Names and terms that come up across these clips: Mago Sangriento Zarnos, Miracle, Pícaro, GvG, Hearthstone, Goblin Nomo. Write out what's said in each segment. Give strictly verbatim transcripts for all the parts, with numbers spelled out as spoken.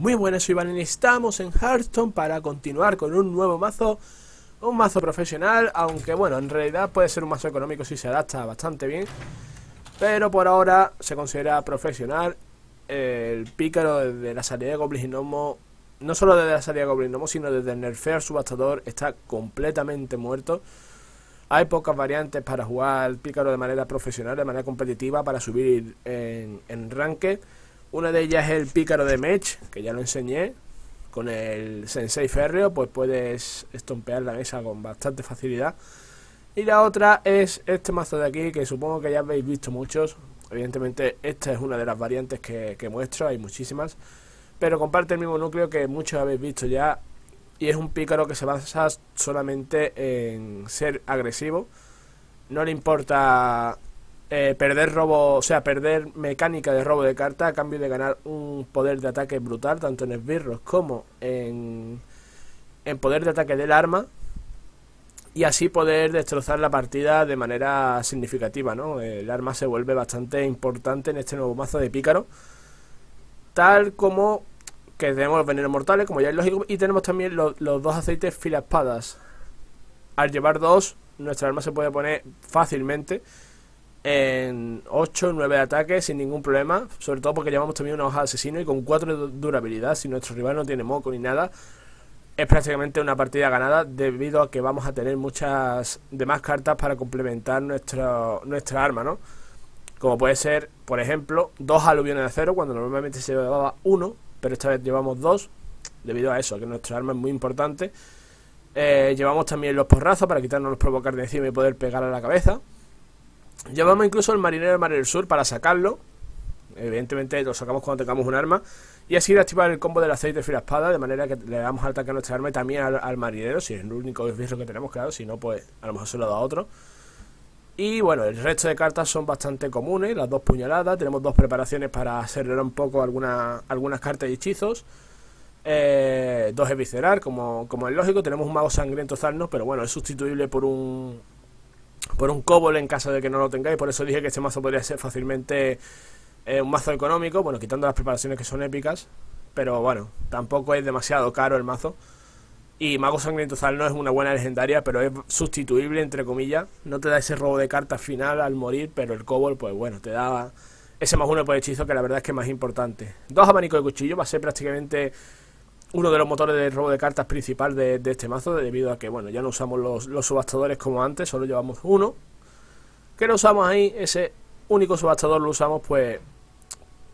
Muy buenas, soy Iván y estamos en Hearthstone para continuar con un nuevo mazo, un mazo profesional, aunque bueno, en realidad puede ser un mazo económico si se adapta bastante bien, pero por ahora se considera profesional. El Pícaro desde la salida de Goblin Nomo, no solo desde la salida de Goblin Nomo, sino desde el nerfeo al subastador, está completamente muerto. Hay pocas variantes para jugar al Pícaro de manera profesional, de manera competitiva, para subir en, en ranked. Una de ellas es el Pícaro de Mech, que ya lo enseñé. Con el Sensei Férreo, pues puedes estompear la mesa con bastante facilidad. Y la otra es este mazo de aquí, que supongo que ya habéis visto muchos. Evidentemente esta es una de las variantes que, que muestro, hay muchísimas. Pero comparte el mismo núcleo que muchos habéis visto ya. Y es un Pícaro que se basa solamente en ser agresivo. No le importa... Eh, perder robo, o sea, perder mecánica de robo de carta a cambio de ganar un poder de ataque brutal, tanto en esbirros como en, en poder de ataque del arma, y así poder destrozar la partida de manera significativa, ¿no? El arma se vuelve bastante importante en este nuevo mazo de Pícaro, tal como que tenemos los venenos mortales, como ya es lógico, y tenemos también lo, los dos aceites fila espadas. Al llevar dos, nuestra arma se puede poner fácilmente en ocho o nueve ataques sin ningún problema, sobre todo porque llevamos también una hoja de asesino y con cuatro de durabilidad. Si nuestro rival no tiene moco ni nada, es prácticamente una partida ganada, debido a que vamos a tener muchas demás cartas para complementar nuestro, nuestra arma, ¿no? Como puede ser, por ejemplo, dos aluviones de acero, cuando normalmente se llevaba uno, pero esta vez llevamos dos, debido a eso, a que nuestra arma es muy importante. Eh, llevamos también los porrazos para quitarnos los provocar de encima y poder pegar a la cabeza. Llevamos incluso el marinero del mar del sur para sacarlo. Evidentemente lo sacamos cuando tengamos un arma. Y así activar el combo del aceite de fila espada, de manera que le damos al ataque a nuestra arma y también al, al marinero, si es el único esbirro que tenemos, claro. Si no, pues a lo mejor se lo da a otro. Y bueno, el resto de cartas son bastante comunes. Las dos puñaladas. Tenemos dos preparaciones para acelerar un poco alguna, algunas cartas y hechizos. eh, Dos eviscerar, como, como es lógico. Tenemos un mago sangriento Zarnos, pero bueno, es sustituible por un... por un Cobol en caso de que no lo tengáis. Por eso dije que este mazo podría ser fácilmente eh, un mazo económico, bueno, quitando las preparaciones que son épicas, pero bueno, tampoco es demasiado caro el mazo. Y Mago Sangriento Zarno es una buena legendaria, pero es sustituible, entre comillas. No te da ese robo de cartas final al morir, pero el Cobol, pues bueno, te da ese más uno por hechizo, que la verdad es que es más importante. Dos abanicos de cuchillo va a ser prácticamente uno de los motores de robo de cartas principal de, de este mazo, debido a que, bueno, ya no usamos los, los subastadores como antes, solo llevamos uno. Que lo usamos ahí, ese único subastador lo usamos, pues,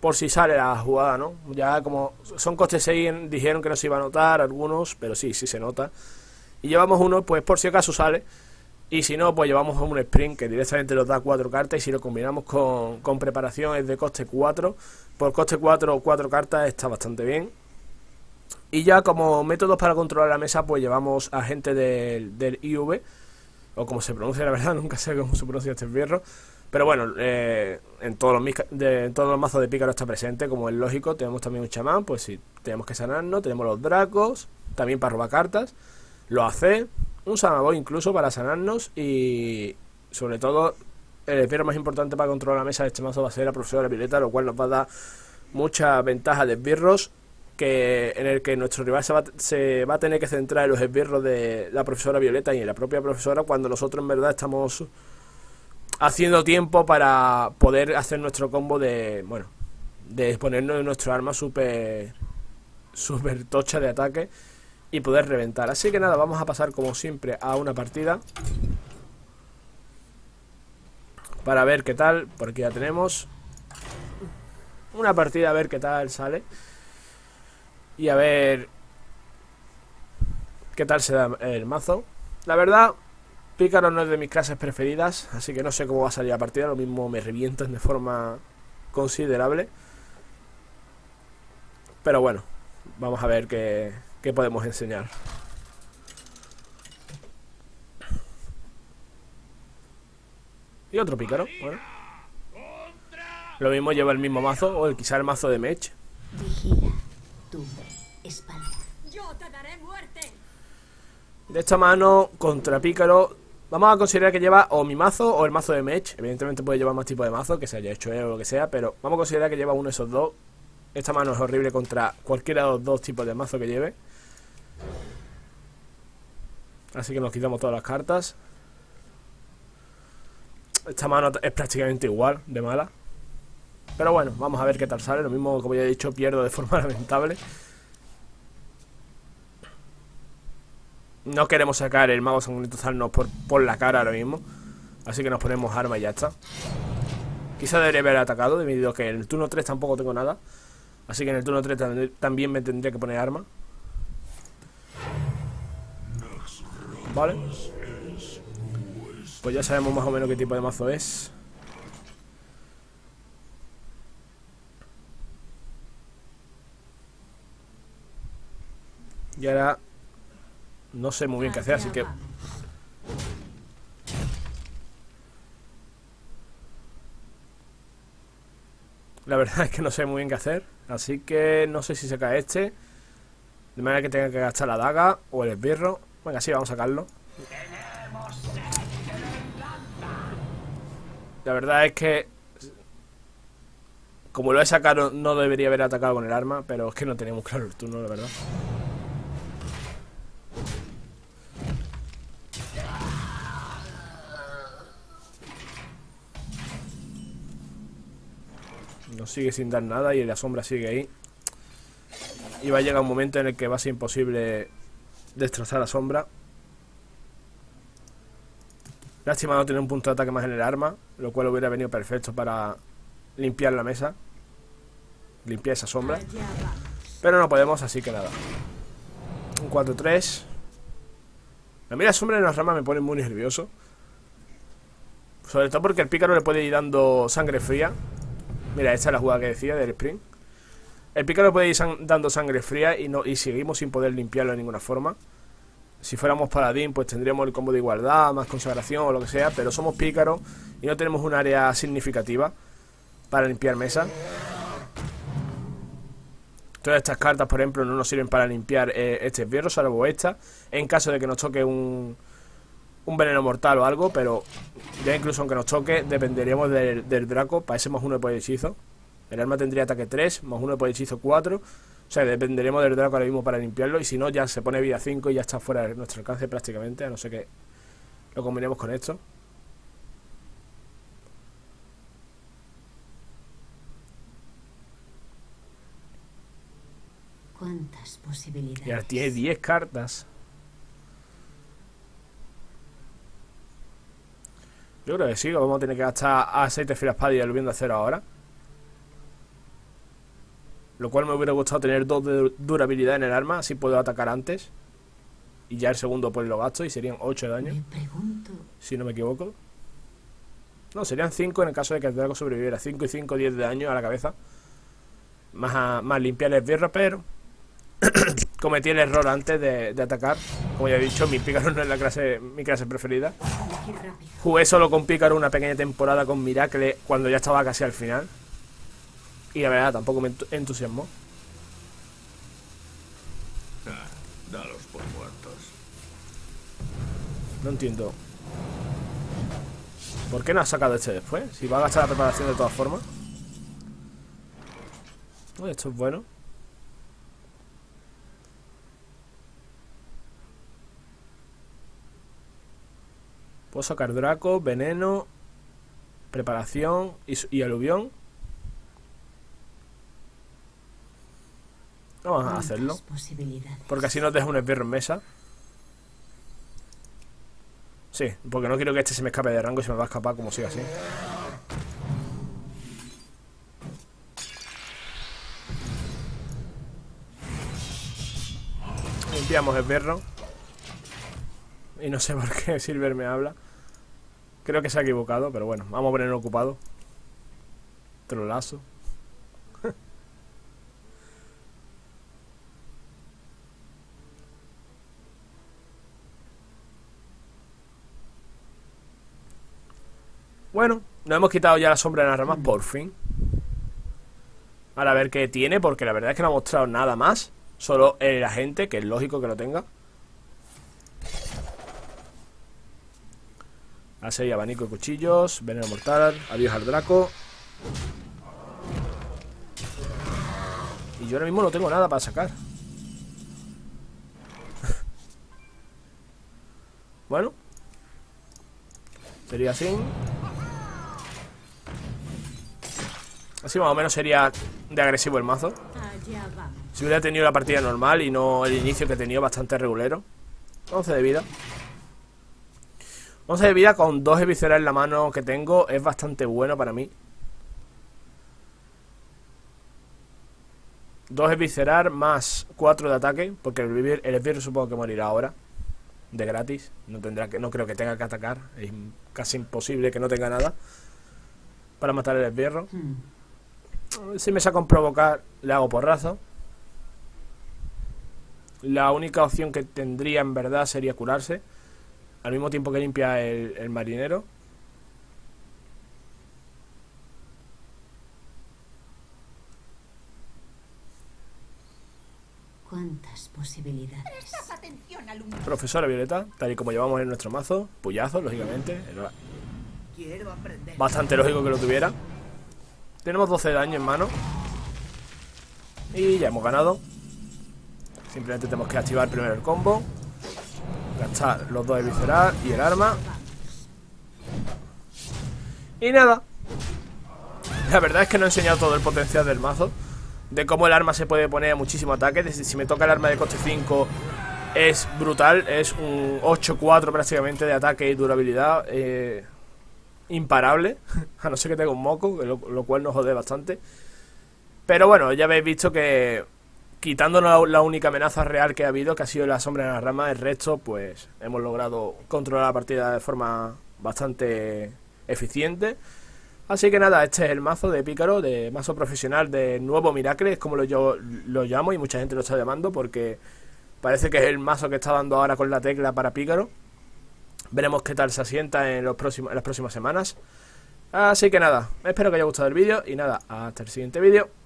por si sale la jugada, ¿no? Ya como son costes seis, dijeron que no se iba a notar algunos, pero sí, sí se nota. Y llevamos uno, pues, por si acaso sale. Y si no, pues llevamos un sprint que directamente nos da cuatro cartas. Y si lo combinamos con, con preparación, es de coste cuatro. Por coste cuatro o cuatro cartas está bastante bien. Y ya como métodos para controlar la mesa, pues llevamos a gente del, del I V, o como se pronuncia, la verdad, nunca sé cómo se pronuncia este esbirro. Pero bueno, eh, en, todos los, de, en todos los mazos de Pícaro está presente, como es lógico. Tenemos también un chamán, pues si sí, tenemos que sanarnos. Tenemos los dracos, también para robar cartas. Lo hace, un sanaboy incluso para sanarnos. Y sobre todo, el esbirro más importante para controlar la mesa de este mazo va a ser la profesora Violeta, lo cual nos va a dar mucha ventaja de esbirros, que en el que nuestro rival se va, se va a tener que centrar en los esbirros de la profesora Violeta y en la propia profesora, cuando nosotros en verdad estamos haciendo tiempo para poder hacer nuestro combo de, bueno, de exponernos de nuestro arma super super tocha de ataque y poder reventar. Así que nada, vamos a pasar como siempre a una partida para ver qué tal. Por aquí ya tenemos una partida, a ver qué tal sale y a ver qué tal se da el mazo. La verdad, Pícaro no es de mis clases preferidas, así que no sé cómo va a salir la partida. Lo mismo me revientan de forma considerable, pero bueno, vamos a ver qué, qué podemos enseñar. Y otro Pícaro, bueno. Lo mismo lleva el mismo mazo, o el, quizá el mazo de Mech. De esta mano contra Pícaro vamos a considerar que lleva o mi mazo o el mazo de Mech. Evidentemente puede llevar más tipo de mazo, que se haya hecho o lo que sea, pero vamos a considerar que lleva uno de esos dos. Esta mano es horrible contra cualquiera de los dos tipos de mazo que lleve. Así que nos quitamos todas las cartas. Esta mano es prácticamente igual de mala. Pero bueno, vamos a ver qué tal sale. Lo mismo, como ya he dicho, pierdo de forma lamentable. No queremos sacar el mago sangriento Zarnos por, por la cara ahora mismo. Así que nos ponemos arma y ya está. Quizá debería haber atacado, debido a que en el turno tres tampoco tengo nada. Así que en el turno tres también me tendría que poner arma. Vale. Pues ya sabemos más o menos qué tipo de mazo es. Y ahora no sé muy bien qué hacer, así que... La verdad es que no sé muy bien qué hacer. Así que no sé si se cae este. De manera que tenga que gastar la daga o el esbirro. Venga, sí, vamos a sacarlo. La verdad es que... Como lo he sacado, no debería haber atacado con el arma. Pero es que no tenemos claro el turno, la verdad. Nos sigue sin dar nada y la sombra sigue ahí. Y va a llegar un momento en el que va a ser imposible destrozar la sombra. Lástima no tener un punto de ataque más en el arma, lo cual hubiera venido perfecto para limpiar la mesa. Limpiar esa sombra. Pero no podemos, así que nada. Un cuatro tres. A mí la sombra en las ramas me pone muy nervioso. Sobre todo porque el pícaro le puede ir dando sangre fría. Mira, esta es la jugada que decía del sprint. El pícaro puede ir san dando sangre fría y, no y seguimos sin poder limpiarlo de ninguna forma. Si fuéramos paladín, pues tendríamos el combo de igualdad, más consagración o lo que sea. Pero somos pícaros y no tenemos un área significativa para limpiar mesa. Todas estas cartas, por ejemplo, no nos sirven para limpiar eh, este esbirro, salvo esta. En caso de que nos toque un... un veneno mortal o algo, pero ya incluso aunque nos toque, dependeríamos del, del Draco. Para ese más uno de poder hechizo. El arma tendría ataque tres, más uno de poder hechizo cuatro. O sea, dependeremos del Draco ahora mismo para limpiarlo. Y si no, ya se pone vida cinco y ya está fuera de nuestro alcance prácticamente. A no ser que lo combinemos con esto. ¿Cuántas posibilidades? Y ahora tiene diez cartas. Yo creo que sí, vamos a tener que gastar aceite filaspada y aluvión de acero ahora. Lo cual me hubiera gustado tener dos de durabilidad en el arma, así puedo atacar antes. Y ya el segundo pues lo gasto y serían ocho de daño. Si no me equivoco. No, serían cinco en el caso de que el drago sobreviviera. cinco y cinco, diez de daño a la cabeza. Más, a, más limpiar el esbirro, pero... Cometí el error antes de, de atacar. Como ya he dicho, mi pícaro no es la clase, mi clase preferida. Jugué solo con pícaro una pequeña temporada con Miracle cuando ya estaba casi al final. Y la verdad tampoco me entusiasmó. Ah, dalos por muertos. No entiendo. ¿Por qué no has sacado este después? Si va a gastar la preparación de todas formas. Uy, esto es bueno. Puedo sacar Draco, Veneno, Preparación y, y Aluvión. Vamos a hacerlo. Porque así nos deja un esbirro en mesa. Sí, porque no quiero que este se me escape de rango y se me va a escapar como siga así. Limpiamos el esbirro. Y no sé por qué Silver me habla. Creo que se ha equivocado, pero bueno, vamos a ponerlo ocupado. Trolazo. Bueno, nos hemos quitado ya la sombra de las ramas, por fin. Ahora a ver qué tiene, porque la verdad es que no ha mostrado nada más. Solo el agente, que es lógico que lo tenga. Hace abanico de cuchillos, veneno mortal, adiós al Draco. yo ahora mismo no tengo nada para sacar. Bueno, sería así. Así más o menos sería de agresivo el mazo. Si hubiera tenido la partida normal y no el inicio que he tenido, bastante regulero. once de vida. once de vida con dos evisceras en la mano que tengo es bastante bueno para mí. Dos eviscerar más cuatro de ataque, porque el, el esbirro supongo que morirá ahora. De gratis. No tendrá que, no creo que tenga que atacar. Es casi imposible que no tenga nada para matar el esbirro. Si me saco en provocar, le hago porrazo. La única opción que tendría en verdad sería curarse, al mismo tiempo que limpia el, el marinero. ¿Cuántas posibilidades? Presta atención, alumno. Profesora Violeta, tal y como llevamos en nuestro mazo, puyazo, lógicamente. Quiero aprender. Bastante lógico que lo tuviera. Tenemos doce de daño en mano y ya hemos ganado. Simplemente tenemos que activar primero el combo, gastar los dos eviscerar y el arma. Y nada. La verdad es que no he enseñado todo el potencial del mazo, de cómo el arma se puede poner a muchísimo ataque. Desde, si me toca el arma de coste cinco, es brutal. Es un ocho cuatro prácticamente de ataque y durabilidad eh, imparable. A no ser que tenga un moco, lo, lo cual nos jode bastante. Pero bueno, ya habéis visto que, quitándonos la única amenaza real que ha habido, que ha sido la sombra en la rama, el resto, pues hemos logrado controlar la partida de forma bastante eficiente. Así que nada, este es el mazo de Pícaro, de mazo profesional de nuevo Miracle, es como lo, yo lo llamo, y mucha gente lo está llamando porque parece que es el mazo que está dando ahora con la tecla para Pícaro. Veremos qué tal se asienta en, los próximos, en las próximas semanas. Así que nada, espero que haya gustado el vídeo y nada, hasta el siguiente vídeo.